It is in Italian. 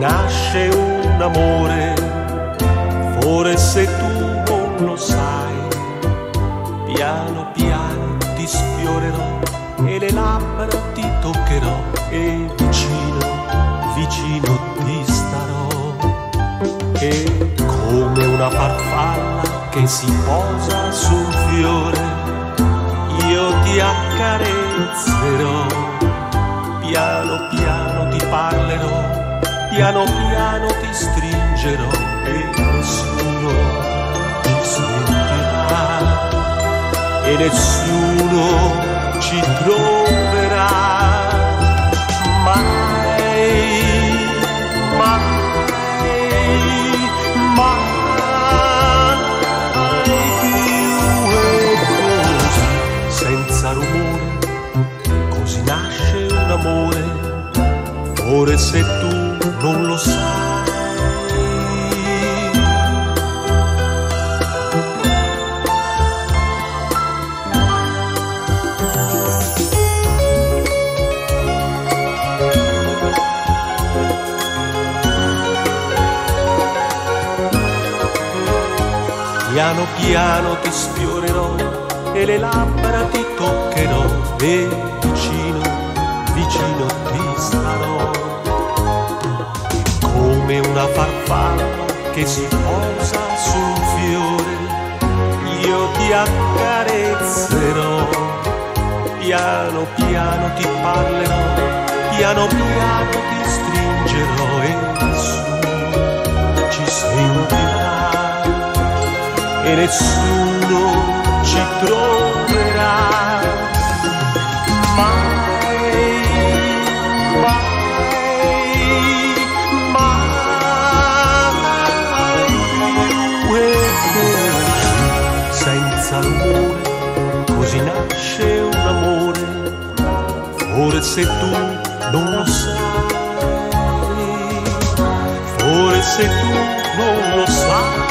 nasce un amore, forse tu non lo sai, piano piano ti sfiorerò e le labbra ti toccherò e vicino, vicino ti starò. E come una farfalla che si posa su un fiore, io ti accarezzerò, piano piano ti parlerò, piano piano ti stringerò e nessuno ti sentirà e nessuno ci troverà mai, mai, mai più. E così, senza rumore, così nasce un amore, forse tu non lo sai. Piano piano ti sfiorerò e le labbra ti toccherò e vicino, vicino ti starò. Come una farfalla che si posa su un fiore, io ti accarezzerò, piano piano ti parlerò, piano piano ti stringerò e nessuno ci sentirà e nessuno ci troverà mai, mai. Senza rumore, così nasce un amore, forse tu non lo sai, forse tu non lo sai.